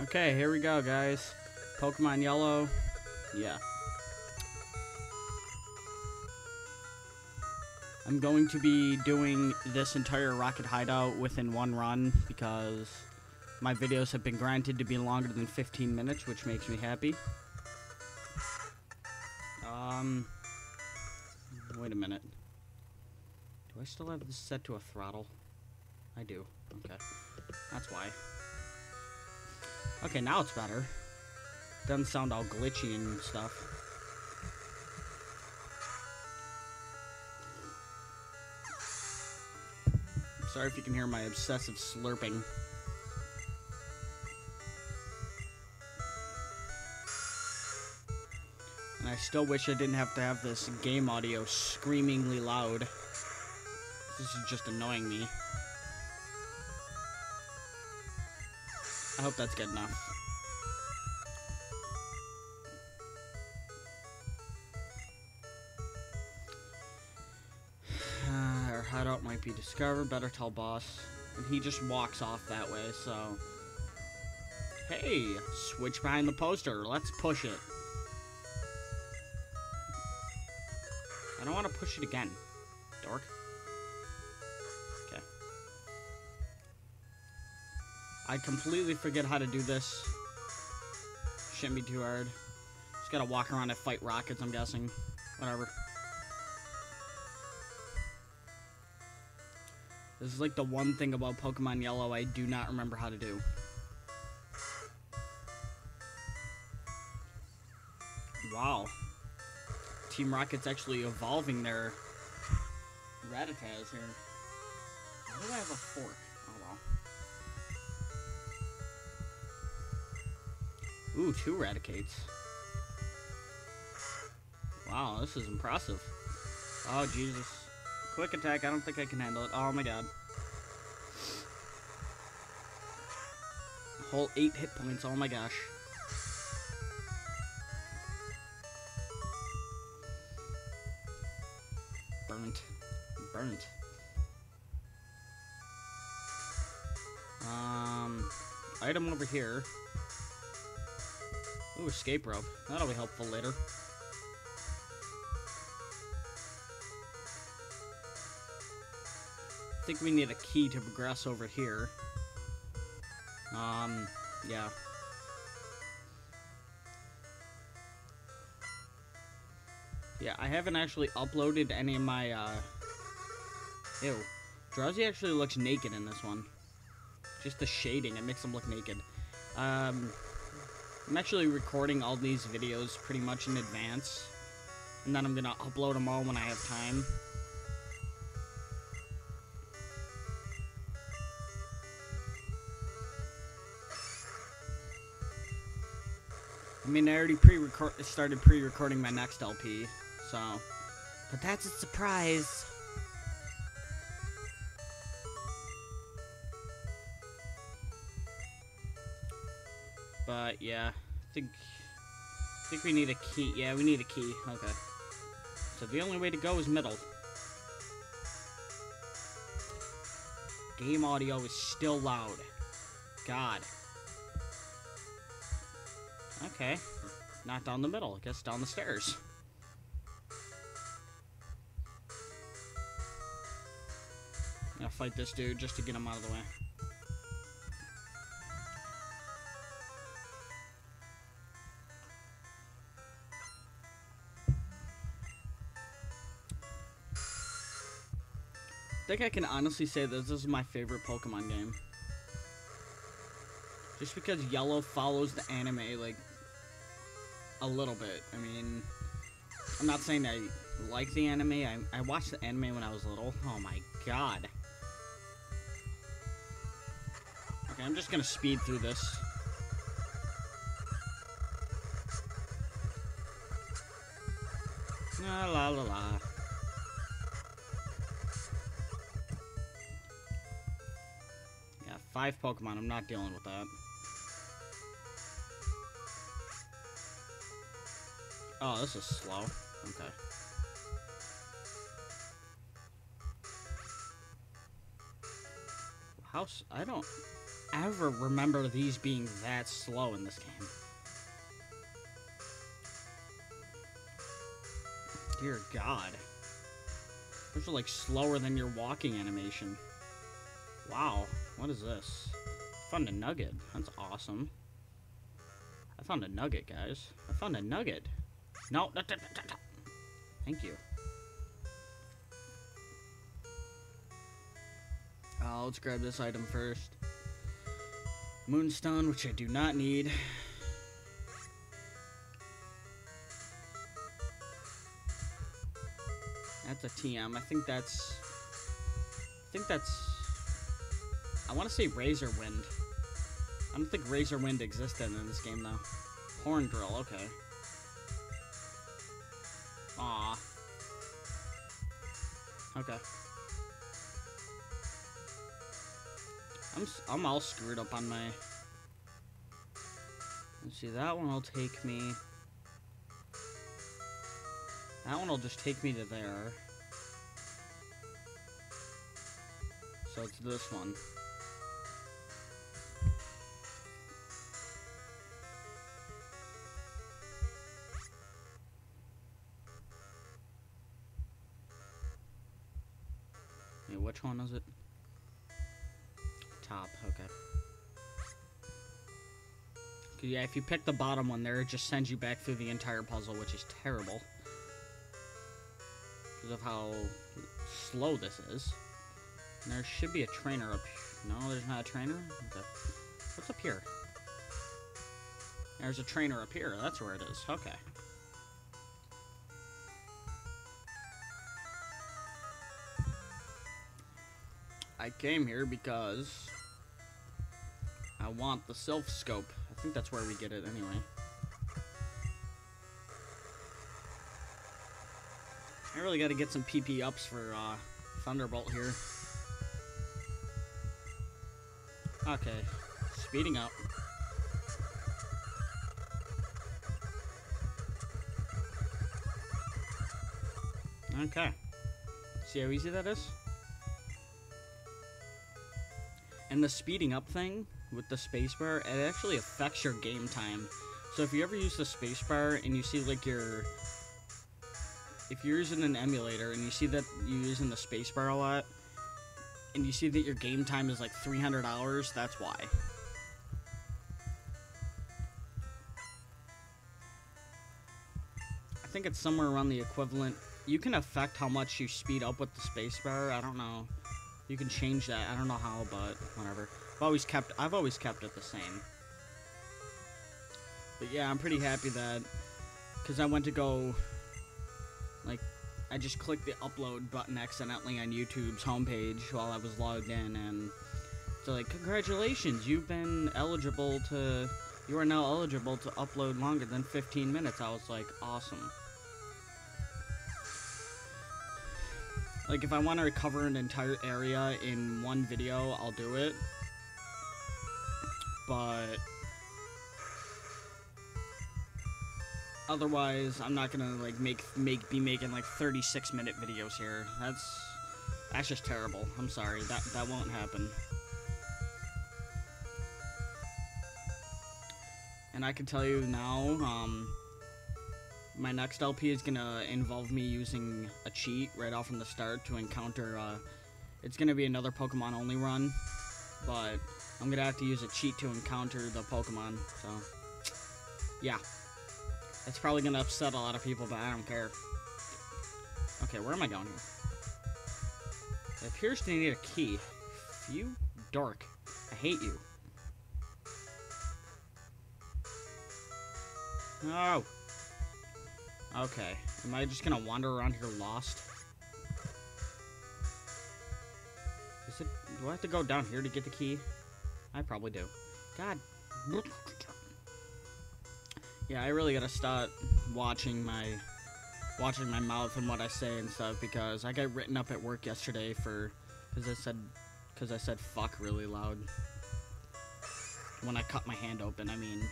Okay, here we go, guys. Pokemon Yellow. Yeah. I'm going to be doing this entire Rocket Hideout within one run because my videos have been granted to be longer than 15 minutes, which makes me happy. Wait a minute. Do I still have this set to a throttle? I do. Okay. That's why. Okay, now it's better. Doesn't sound all glitchy and stuff. Sorry if you can hear my obsessive slurping. And I still wish I didn't have to have this game audio screamingly loud. This is just annoying me. I hope that's good enough. Our hideout might be discovered. Better tell boss. And he just walks off that way, so... Hey! Switch behind the poster. Let's push it. I don't want to push it again. Dork. I completely forget how to do this. Shouldn't be too hard. Just gotta walk around and fight rockets, I'm guessing. Whatever. This is like the one thing about Pokemon Yellow I do not remember how to do. Wow. Team Rocket's actually evolving their Rattatas here. Why do I have a fork? Ooh, 2 Raticates. Wow, this is impressive. Oh, Jesus. Quick attack, I don't think I can handle it. Oh, my God. A whole 8 hit points, oh my gosh. Burnt. Burnt. Item over here. Ooh, escape rope. That'll be helpful later. I think we need a key to progress over here. Yeah. Yeah, I haven't actually uploaded any of my, Ew. Drazzy actually looks naked in this one. Just the shading, it makes him look naked. I'm actually recording all these videos pretty much in advance, and then I'm gonna upload them all when I have time. I mean, I already started pre-recording my next LP, so... But that's a surprise! But yeah, I think we need a key. Yeah, we need a key. Okay. So the only way to go is middle. Game audio is still loud. God. Okay. Not down the middle. I guess down the stairs. I'm gonna fight this dude just to get him out of the way. I think I can honestly say that this is my favorite Pokemon game. Just because Yellow follows the anime, like, a little bit. I mean, I'm not saying I like the anime. I watched the anime when I was little. Oh my god. Okay, I'm just gonna speed through this. La la la la. Five Pokemon, I'm not dealing with that. Oh, this is slow. Okay. House, I don't... ever remember these being that slow in this game. Dear God. Those are like slower than your walking animation. Wow, what is this? I found a nugget. That's awesome. I found a nugget, guys. I found a nugget. No, thank you. Let's grab this item first. Moonstone, which I do not need. That's a TM. I think that's... I want to say Razor Wind. I don't think Razor Wind existed in this game, though. Horn Drill, okay. Aw. Okay. I'm all screwed up on my... Let's see, that one will take me... That one will just take me to there. So it's this one. Wait, which one is it? Top, okay. Yeah, if you pick the bottom one there, it just sends you back through the entire puzzle, which is terrible. Because of how slow this is. And there should be a trainer up here. No, there's not a trainer? Okay. What's up here? There's a trainer up here. That's where it is. Okay. I came here because I want the Silph Scope. I think that's where we get it anyway. I really got to get some PP-ups for Thunderbolt here. Okay, speeding up. Okay. See how easy that is? And the speeding up thing with the spacebar, it actually affects your game time. So if you ever use the spacebar and you see like your... If you're using an emulator and you see that you're using the spacebar a lot, and you see that your game time is like 300 hours, that's why. I think it's somewhere around the equivalent. You can affect how much you speed up with the spacebar. I don't know. You can change that. I don't know how, but whatever. I've always kept it the same. But yeah, I'm pretty happy that, because I went to go... Like, I just clicked the upload button accidentally on YouTube's homepage while I was logged in, and so like, congratulations, you are now eligible to upload longer than 15 minutes. I was like, awesome. Like, if I want to cover an entire area in one video, I'll do it. But... Otherwise, I'm not gonna like be making like 36-minute videos here. That's just terrible. I'm sorry. That won't happen. And I can tell you now, my next LP is gonna involve me using a cheat right off from the start to encounter. It's gonna be another Pokemon only run, but I'm gonna have to use a cheat to encounter the Pokemon. So, yeah. That's probably going to upset a lot of people, but I don't care. Okay, where am I going here? It appears to need a key. You dork. I hate you. No. Okay. Am I just going to wander around here lost? Do I have to go down here to get the key? I probably do. God. Yeah, I really gotta start watching my mouth and what I say and stuff, because I got written up at work yesterday because I said fuck really loud when I cut my hand open. I mean,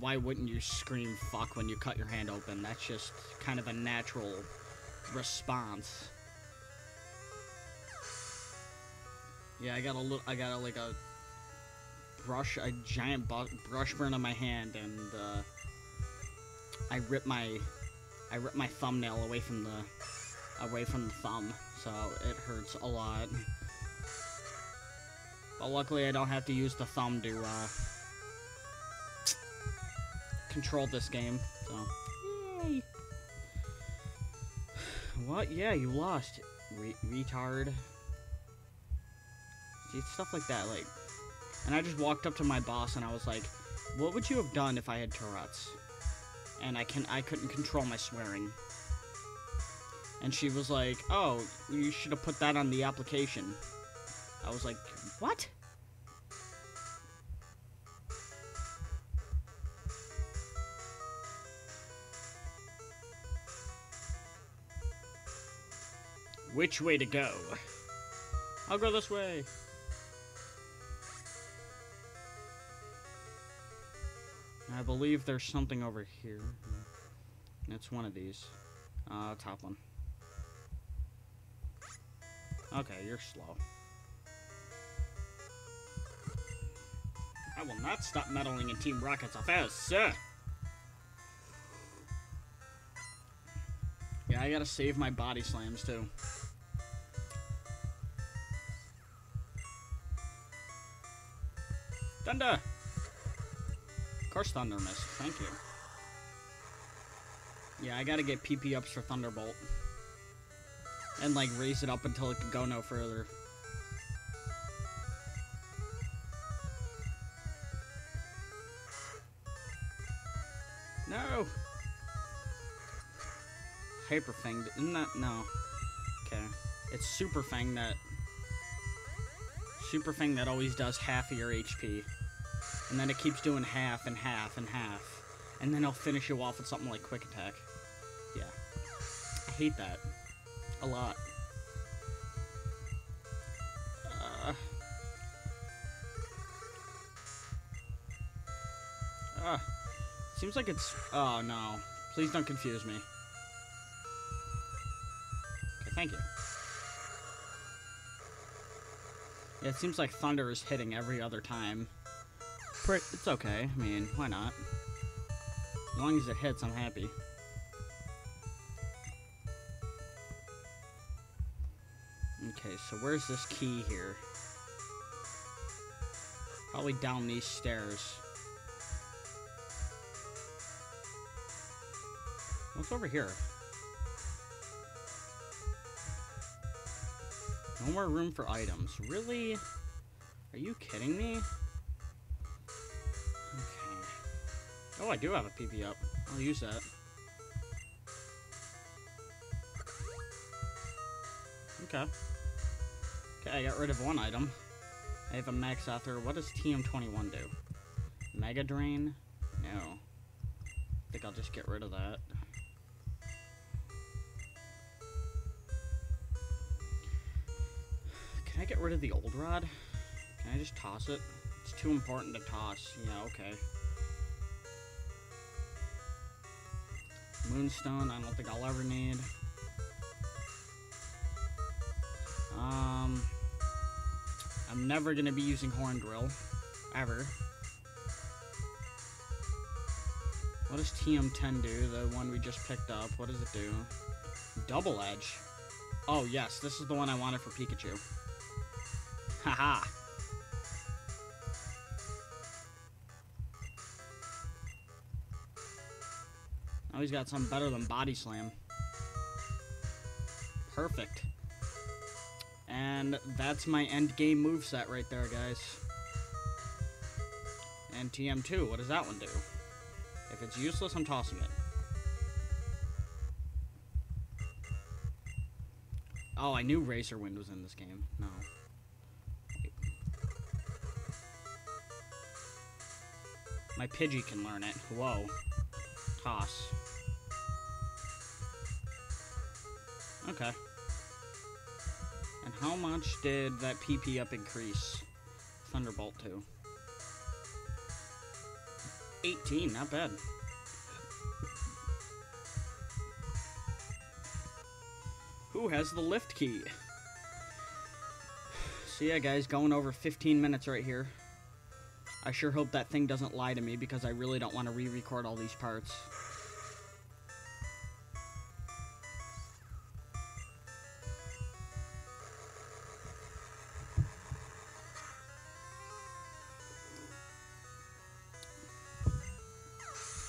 why wouldn't you scream fuck when you cut your hand open? That's just kind of a natural response. Yeah, I got like a brush, a giant brush burn on my hand, and I ripped my thumbnail away from the thumb, so it hurts a lot. But luckily, I don't have to use the thumb to control this game. So, yay! What? Yeah, you lost, retard. See, it's stuff like that, like. And I just walked up to my boss and I was like, "What would you have done if I had Tourette's?" And I couldn't control my swearing. And she was like, "Oh, you should have put that on the application." I was like, "What?" Which way to go? I'll go this way. I believe there's something over here. It's one of these. Top one. Okay, you're slow. I will not stop meddling in Team Rocket's affairs, sir. Yeah, I gotta save my body slams, too. Thunder! Of course, Thunder Mist. Thank you. Yeah, I gotta get PP-ups for Thunderbolt. And, like, raise it up until it can go no further. No! Hyper Fang, isn't that? No. Okay. It's Super Fang that... Super Fang that always does half of your HP. And then it keeps doing half and half and half. And then he'll finish you off with something like Quick Attack. Yeah. I hate that. A lot. Seems like it's... Oh, no. Please don't confuse me. Okay, thank you. Yeah, it seems like Thunder is hitting every other time. It's okay. I mean, why not? As long as it hits, I'm happy. Okay, so where's this key here? Probably down these stairs. What's over here? No more room for items. Really? Are you kidding me? Okay. Oh, I do have a PP up. I'll use that. Okay. Okay, I got rid of one item. I have a Max Ether. What does TM21 do? Mega drain? No. I think I'll just get rid of that. Can I get rid of the old rod? Can I just toss it? It's too important to toss. Yeah, okay. Moonstone, I don't think I'll ever need. I'm never gonna be using Horn Drill. Ever. What does TM10 do? The one we just picked up. What does it do? Double edge. Oh, yes. This is the one I wanted for Pikachu. Haha. Now he's got something better than Body Slam. Perfect. And that's my end game moveset right there, guys. And TM2, what does that one do? If it's useless, I'm tossing it. Oh, I knew Razor Wind was in this game. No. Wait. My Pidgey can learn it. Whoa. Toss. Okay. And how much did that PP up increase? Thunderbolt 2. 18, not bad. Who has the lift key? So yeah, guys, going over 15 minutes right here. I sure hope that thing doesn't lie to me, because I really don't want to re-record all these parts.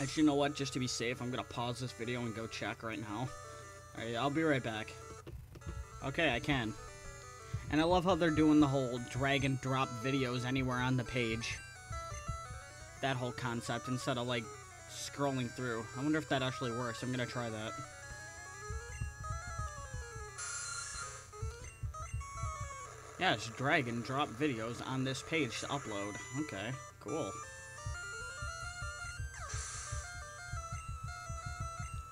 Actually, you know what? Just to be safe, I'm going to pause this video and go check right now. Alright, I'll be right back. Okay, I can. And I love how they're doing the whole drag and drop videos anywhere on the page. That whole concept, instead of, like, scrolling through. I wonder if that actually works. I'm gonna try that. Yeah, it's drag and drop videos on this page to upload. Okay, cool.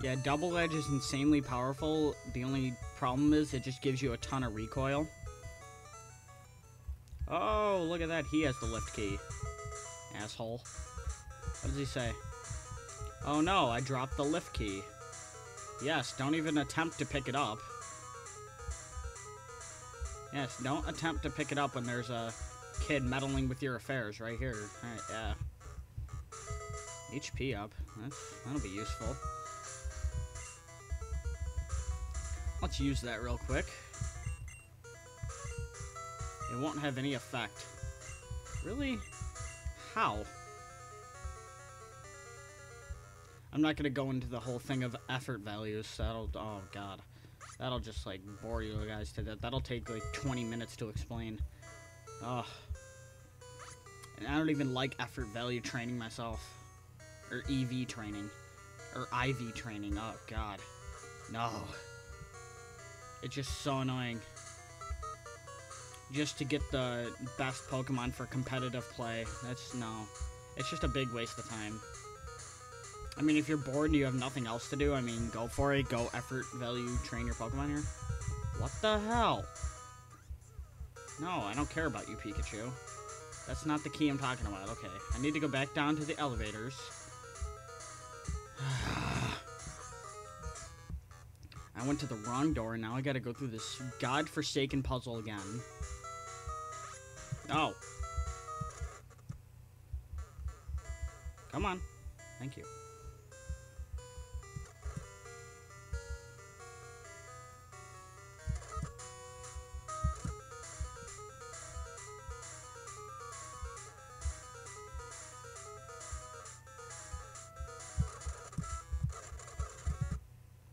Yeah, Double Edge is insanely powerful. The only problem is it just gives you a ton of recoil. Oh, look at that. He has the lift key. Asshole. What does he say? Oh no, I dropped the lift key. Yes, don't even attempt to pick it up. Yes, don't attempt to pick it up when there's a kid meddling with your affairs right here. Alright, yeah. HP up. That'll be useful. Let's use that real quick. It won't have any effect. Really? How? I'm not gonna go into the whole thing of effort values. That'll, oh god. That'll just like bore you guys to death. That'll take like 20 minutes to explain. Ugh. And I don't even like effort value training myself. Or EV training. Or IV training. Oh god. No. It's just so annoying. Just to get the best Pokemon for competitive play. That's, no. It's just a big waste of time. I mean, if you're bored and you have nothing else to do, I mean, go for it. Go effort, value, train your Pokemon here. What the hell? No, I don't care about you, Pikachu. That's not the key I'm talking about. Okay, I need to go back down to the elevators. I went to the wrong door, and now I gotta go through this godforsaken puzzle again. Oh. Come on. Thank you.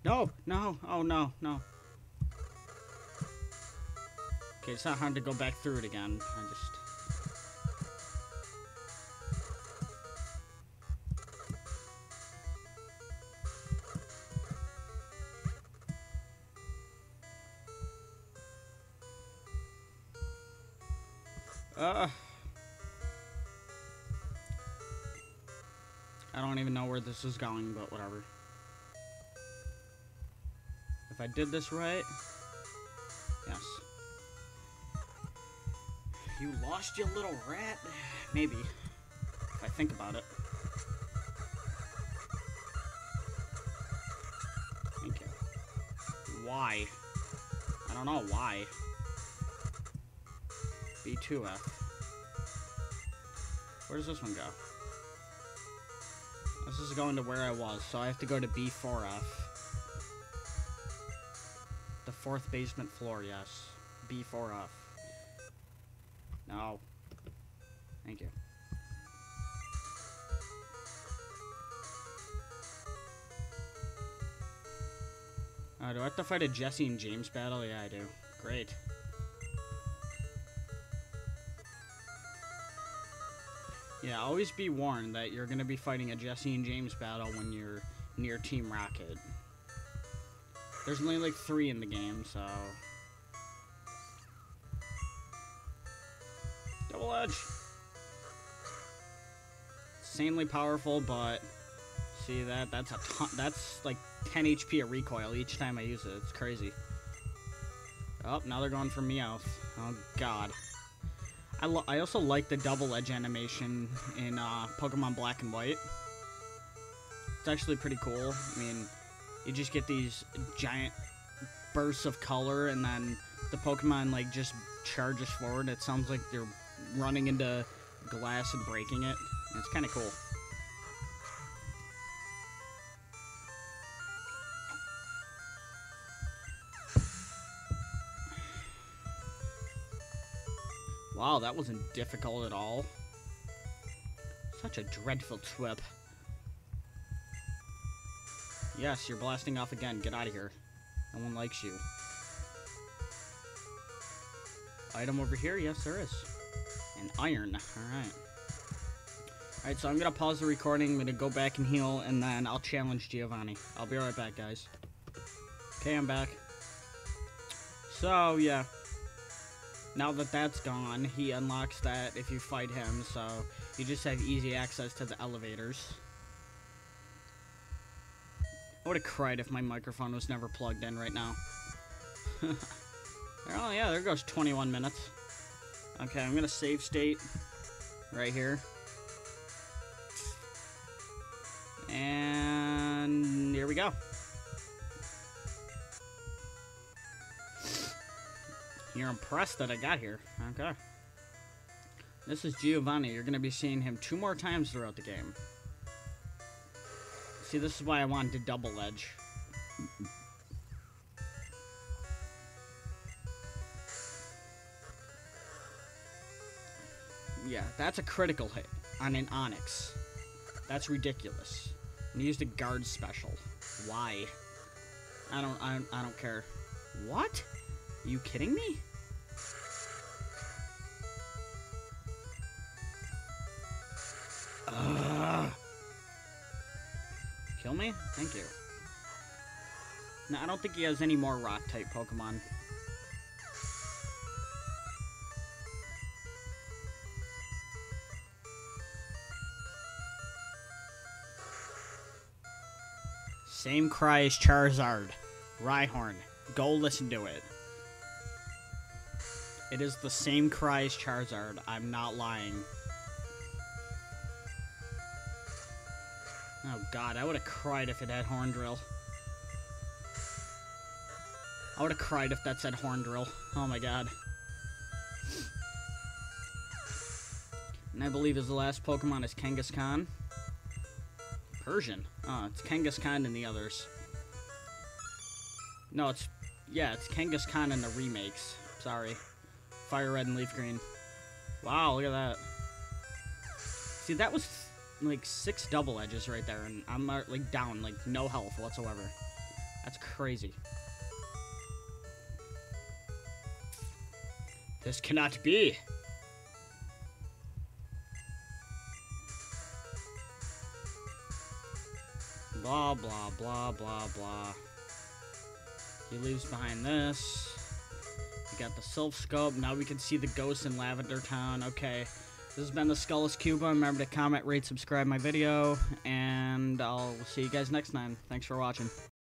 No, no, oh no, no. Okay, it's not hard to go back through it again. I just... I don't even know where this is going, but whatever. If I did this right, yes. You lost your little rat? Maybe, if I think about it. Thank you. Why? I don't know why. B2F. Where does this one go? This is going to where I was, so I have to go to B4F. Fourth basement floor, yes. B4F. No. Thank you. Oh, do I have to fight a Jesse and James battle? Yeah, I do. Great. Yeah, always be warned that you're going to be fighting a Jesse and James battle when you're near Team Rocket. There's only, like, 3 in the game, so... Double Edge! Insanely powerful, but... See that? That's a ton... That's, like, 10 HP of recoil each time I use it. It's crazy. Oh, now they're going for Meowth. Oh, God. I also like the Double Edge animation in Pokemon Black and White. It's actually pretty cool. I mean... You just get these giant bursts of color, and then the Pokemon, like, just charges forward. It sounds like they're running into glass and breaking it. And it's kind of cool. Wow, that wasn't difficult at all. Such a dreadful trip. Yes, you're blasting off again. Get out of here. No one likes you. Item over here? Yes, there is. An iron. Alright. Alright, so I'm going to pause the recording. I'm going to go back and heal, and then I'll challenge Giovanni. I'll be right back, guys. Okay, I'm back. So, yeah. Now that that's gone, he unlocks that if you fight him, so you just have easy access to the elevators. I would have cried if my microphone was never plugged in right now. Oh, yeah, there goes 21 minutes. Okay, I'm going to save state right here. And here we go. You're impressed that I got here. Okay. This is Giovanni. You're going to be seeing him 2 more times throughout the game. See, this is why I wanted to double edge. Yeah, that's a critical hit on an Onix. That's ridiculous. And he used a guard special. Why? I don't care. What? Are you kidding me? Ugh. Kill me? Thank you. No, I don't think he has any more rock-type Pokemon. Same cry as Charizard. Rhyhorn. Go listen to it. It is the same cry as Charizard. I'm not lying. Oh god, I would have cried if it had Horn Drill. I would have cried if that said Horn Drill. Oh my god. And I believe his last Pokemon is Kangaskhan. Persian. Oh, it's Kangaskhan and the others. No, it's... yeah, it's Kangaskhan and the remakes. Sorry. Fire Red and Leaf Green. Wow, look at that. See, that was like 6 double edges right there, and I'm like down, like no health whatsoever. That's crazy. This cannot be. Blah, blah, blah, blah, blah. He leaves behind this. We got the Silph Scope. Now we can see the ghosts in Lavender Town. Okay. This has been the Skullus Cuba. Remember to comment, rate, subscribe my video. And I'll see you guys next time. Thanks for watching.